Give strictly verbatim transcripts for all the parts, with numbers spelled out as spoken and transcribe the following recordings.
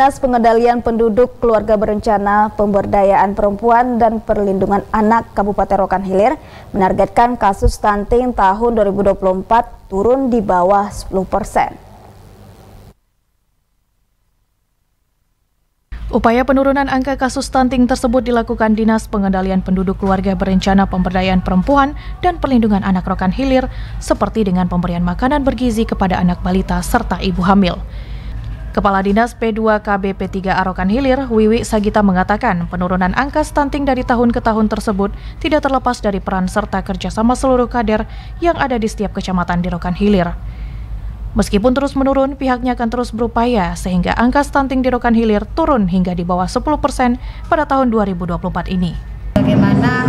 Dinas Pengendalian Penduduk Keluarga Berencana, Pemberdayaan Perempuan dan Perlindungan Anak Kabupaten Rokan Hilir menargetkan kasus stunting tahun dua ribu dua puluh empat turun di bawah sepuluh persen. Upaya penurunan angka kasus stunting tersebut dilakukan Dinas Pengendalian Penduduk Keluarga Berencana, Pemberdayaan Perempuan dan Perlindungan Anak Rokan Hilir, seperti dengan pemberian makanan bergizi kepada anak balita serta ibu hamil. Kepala Dinas P dua K B P tiga A Rokan Hilir, Wiwik Sagita, mengatakan penurunan angka stunting dari tahun ke tahun tersebut tidak terlepas dari peran serta kerjasama seluruh kader yang ada di setiap kecamatan di Rokan Hilir. Meskipun terus menurun, pihaknya akan terus berupaya sehingga angka stunting di Rokan Hilir turun hingga di bawah sepuluh persen pada tahun dua ribu dua puluh empat ini. Bagaimana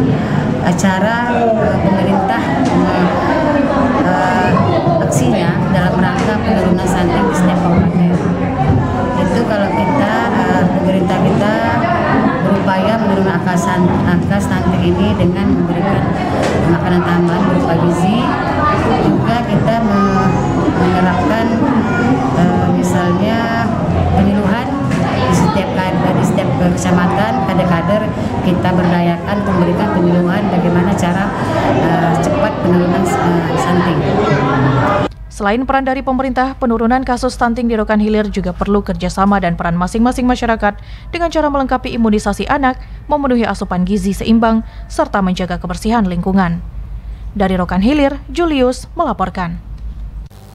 cara pemerintah aksinya dalam rangka penurunan stunting di setiap kabupaten? Itu kalau kita, pemerintah kita berupaya menurunkan angka stunting ini dengan memberikan makanan tambahan berupa gizi, juga kita menerapkan e, misalnya penyuluhan di setiap kader, di setiap kecamatan, kader-kader kita berdayakan memberikan penyuluhan bagaimana cara e, cepat penurunan e, stunting. Selain peran dari pemerintah, penurunan kasus stunting di Rokan Hilir juga perlu kerjasama dan peran masing-masing masyarakat dengan cara melengkapi imunisasi anak, memenuhi asupan gizi seimbang, serta menjaga kebersihan lingkungan. Dari Rokan Hilir, Julius melaporkan.